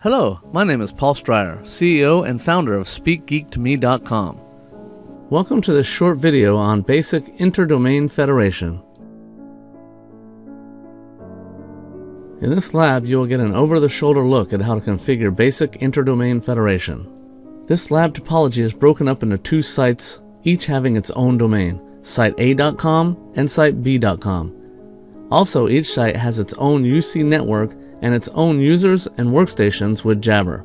Hello, my name is Paul Stryer, CEO and founder of SpeakGeekToMe.com. Welcome to this short video on basic interdomain federation. In this lab, you will get an over-the-shoulder look at how to configure basic interdomain federation. This lab topology is broken up into two sites, each having its own domain, sitea.com and siteb.com. Also, each site has its own UC network and its own users and workstations with Jabber.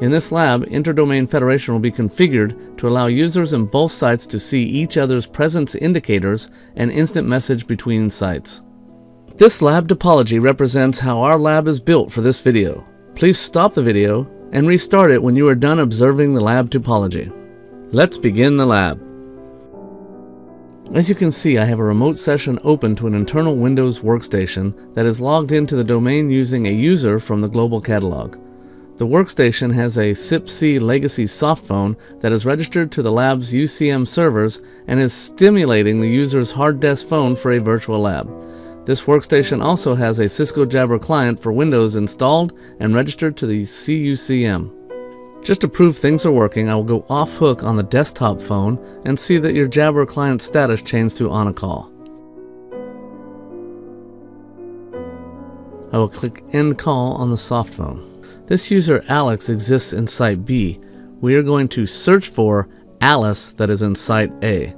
In this lab, interdomain federation will be configured to allow users in both sites to see each other's presence indicators and instant message between sites. This lab topology represents how our lab is built for this video. Please stop the video and restart it when you are done observing the lab topology. Let's begin the lab. As you can see, I have a remote session open to an internal Windows workstation that is logged into the domain using a user from the global catalog. The workstation has a SIPC legacy softphone that is registered to the lab's UCM servers and is stimulating the user's hard disk phone for a virtual lab. This workstation also has a Cisco Jabber client for Windows installed and registered to the CUCM. Just to prove things are working, I will go off hook on the desktop phone and see that your Jabber client status changed to on a call. I will click end call on the soft phone. This user Alex exists in site B. We are going to search for Alice that is in site A.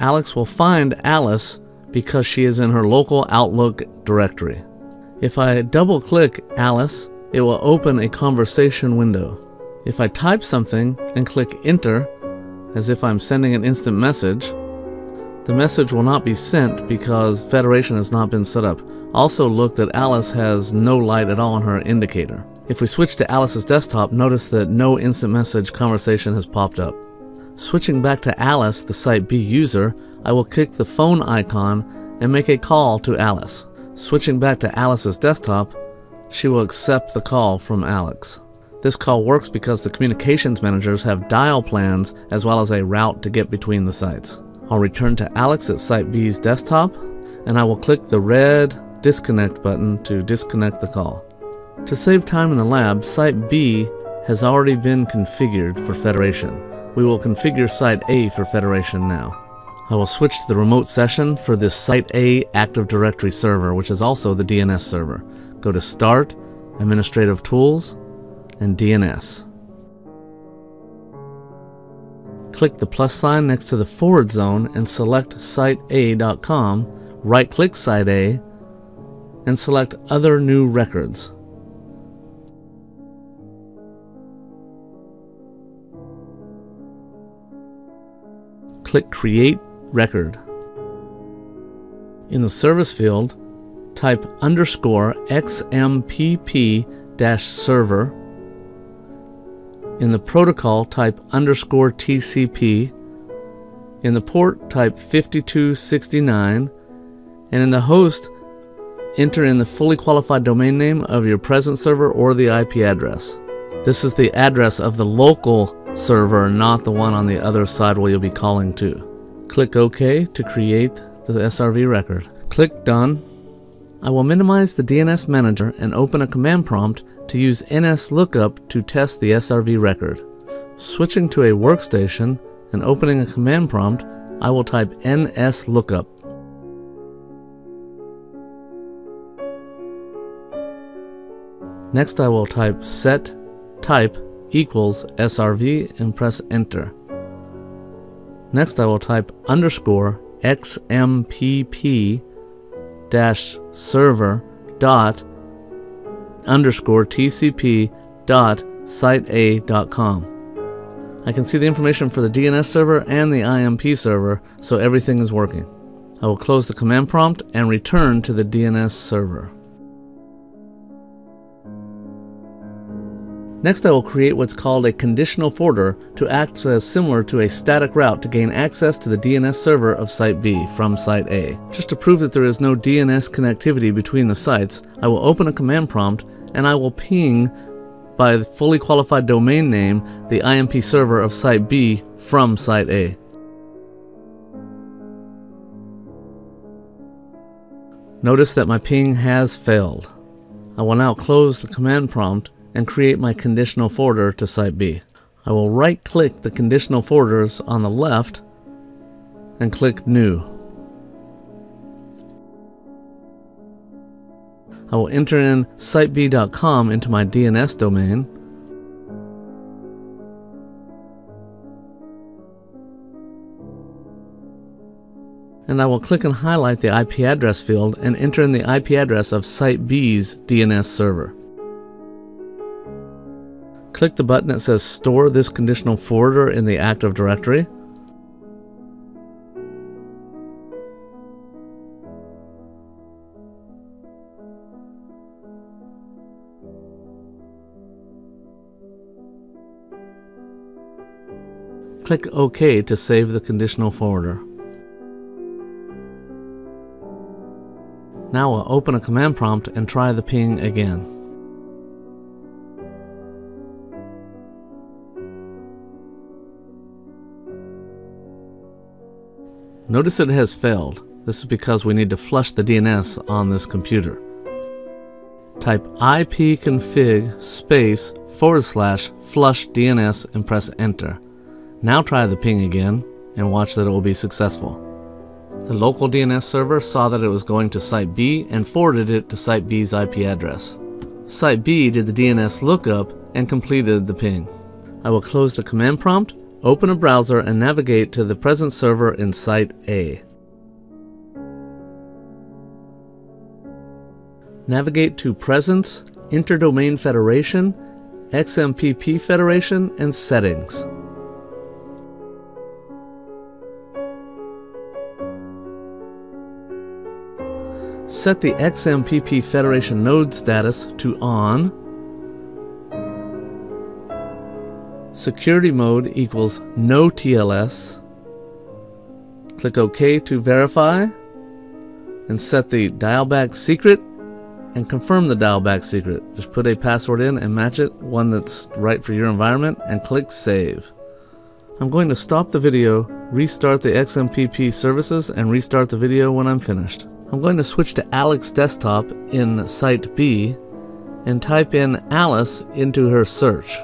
Alex will find Alice because she is in her local Outlook directory. If I double click Alice, it will open a conversation window. If I type something and click enter, as if I'm sending an instant message, the message will not be sent because federation has not been set up. Also look that Alice has no light at all on her indicator. If we switch to Alice's desktop, notice that no instant message conversation has popped up. Switching back to Alice, the site B user, I will click the phone icon and make a call to Alice. Switching back to Alice's desktop, she will accept the call from Alex. This call works because the communications managers have dial plans as well as a route to get between the sites. I'll return to Alex at Site B's desktop, and I will click the red disconnect button to disconnect the call. To save time in the lab, Site B has already been configured for federation. We will configure Site A for federation now. I will switch to the remote session for this Site A Active Directory server, which is also the DNS server. Go to Start, Administrative Tools, and DNS. Click the plus sign next to the forward zone and select sitea.com, right-click Site A, and select Other New Records. Click Create Record. In the service field, type underscore XMPP-server. In the protocol, type underscore TCP. In the port, type 5269. And in the host, enter in the fully qualified domain name of your present server or the IP address. This is the address of the local server, not the one on the other side where you'll be calling to. Click OK to create the SRV record. Click Done. I will minimize the DNS manager and open a command prompt to use NSLookup to test the SRV record. Switching to a workstation and opening a command prompt, I will type NSLookup. Next I will type set type equals SRV and press enter. Next I will type underscore XMPP server dot underscore TCP dot sitea.com. I can see the information for the DNS server and the IMP server, so everything is working. I will close the command prompt and return to the DNS server. Next I will create what's called a conditional forwarder to act as similar to a static route to gain access to the DNS server of Site B from Site A. Just to prove that there is no DNS connectivity between the sites, I will open a command prompt and I will ping by the fully qualified domain name the IMP server of Site B from Site A. Notice that my ping has failed. I will now close the command prompt and create my conditional forwarder to Site B. I will right-click the conditional forwarders on the left and click New. I will enter in siteb.com into my DNS domain. And I will click and highlight the IP address field and enter in the IP address of Site B's DNS server. Click the button that says Store this conditional forwarder in the Active Directory. Click OK to save the conditional forwarder. Now I'll open a command prompt and try the ping again. Notice it has failed. This is because we need to flush the DNS on this computer. Type ipconfig space / flush DNS and press enter. Now try the ping again and watch that it will be successful. The local DNS server saw that it was going to Site B and forwarded it to Site B's IP address. Site B did the DNS lookup and completed the ping. I will close the command prompt, open a browser, and navigate to the present server in Site A. Navigate to Presence, Interdomain Federation, XMPP Federation, and Settings. Set the XMPP Federation node status to on. Security mode equals no TLS. Click OK to verify and set the dialback secret and confirm the dialback secret. Just put a password in and match it, one that's right for your environment, and click Save. I'm going to stop the video, restart the XMPP services, and restart the video when I'm finished. I'm going to switch to Alex's desktop in Site B and type in Alice into her search.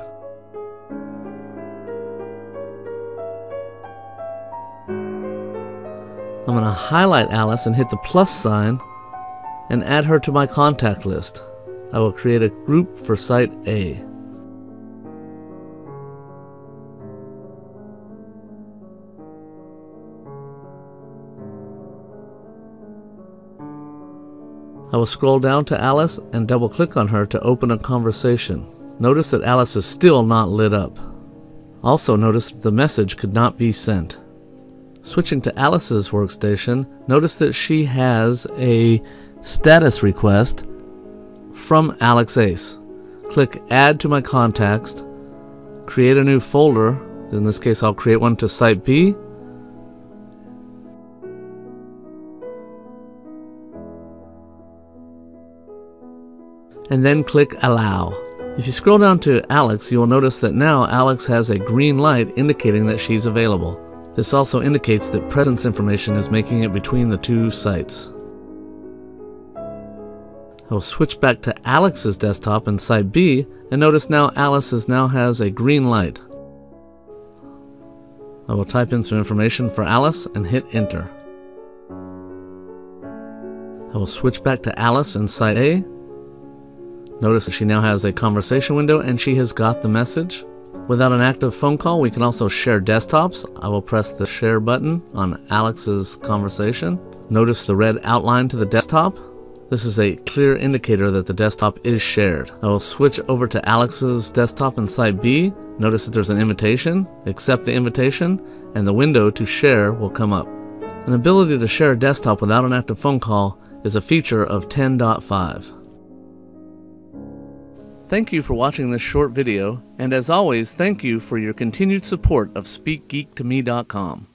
I'm going to highlight Alice and hit the + sign and add her to my contact list. I will create a group for Site A. I will scroll down to Alice and double-click on her to open a conversation. Notice that Alice is still not lit up. Also notice that the message could not be sent. Switching to Alice's workstation, notice that she has a status request from Alex Ace. Click Add to my contacts, create a new folder. In this case, I'll create one to Site B. And then click Allow. If you scroll down to Alex, you will notice that now Alex has a green light indicating that she's available. This also indicates that presence information is making it between the two sites. I will switch back to Alex's desktop in Site B and notice now Alice now has a green light. I will type in some information for Alice and hit Enter. I will switch back to Alice in Site A. Notice that she now has a conversation window and she has got the message. Without an active phone call, we can also share desktops. I will press the share button on Alex's conversation. Notice the red outline to the desktop. This is a clear indicator that the desktop is shared. I will switch over to Alex's desktop in Site B. Notice that there's an invitation. Accept the invitation and the window to share will come up. An ability to share a desktop without an active phone call is a feature of 10.5. Thank you for watching this short video, and as always, thank you for your continued support of SpeakGeekToMe.com.